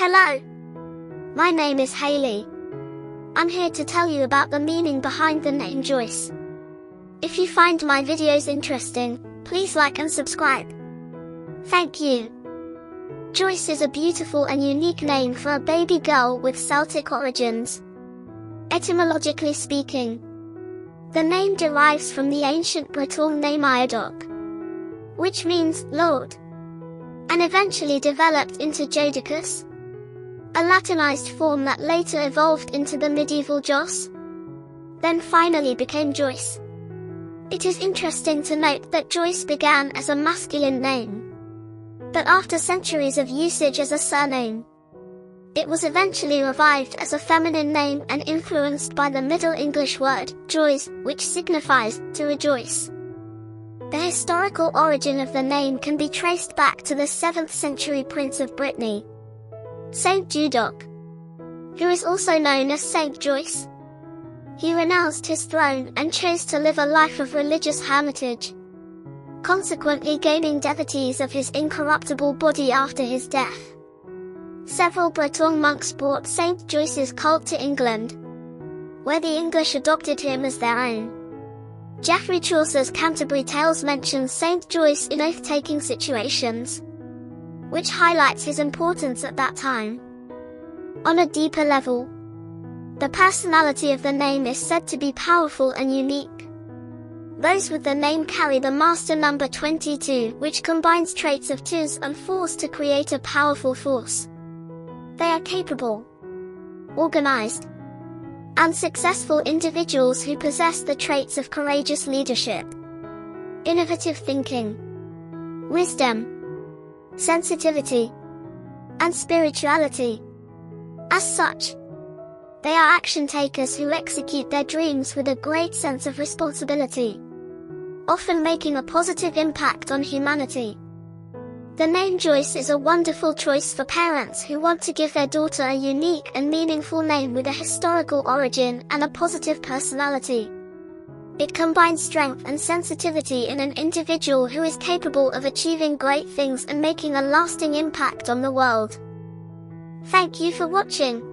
Hello. My name is Haley. I'm here to tell you about the meaning behind the name Joyce. If you find my videos interesting, please like and subscribe. Thank you. Joyce is a beautiful and unique name for a baby girl with Celtic origins. Etymologically speaking, the name derives from the ancient Breton name Iodoc, which means Lord, and eventually developed into Jodocus, a Latinized form that later evolved into the medieval Jos, then finally became Joyce. It is interesting to note that Joyce began as a masculine name, but after centuries of usage as a surname, it was eventually revived as a feminine name and influenced by the Middle English word, joys, which signifies, to rejoice. The historical origin of the name can be traced back to the 7th century prince of Brittany, Saint Jodoc, who is also known as Saint Joyce. He renounced his throne and chose to live a life of religious hermitage, consequently gaining devotees of his incorruptible body after his death. Several Breton monks brought Saint Joyce's cult to England, where the English adopted him as their own. Geoffrey Chaucer's Canterbury Tales mentions Saint Joyce in oath-taking situations, which highlights his importance at that time. On a deeper level, the personality of the name is said to be powerful and unique. Those with the name carry the master number 22, which combines traits of twos and fours to create a powerful force. They are capable, organized, and successful individuals who possess the traits of courageous leadership, innovative thinking, wisdom, sensitivity, and spirituality. As such, they are action takers who execute their dreams with a great sense of responsibility, often making a positive impact on humanity. The name Joyce is a wonderful choice for parents who want to give their daughter a unique and meaningful name with a historical origin and a positive personality. It combines strength and sensitivity in an individual who is capable of achieving great things and making a lasting impact on the world. Thank you for watching.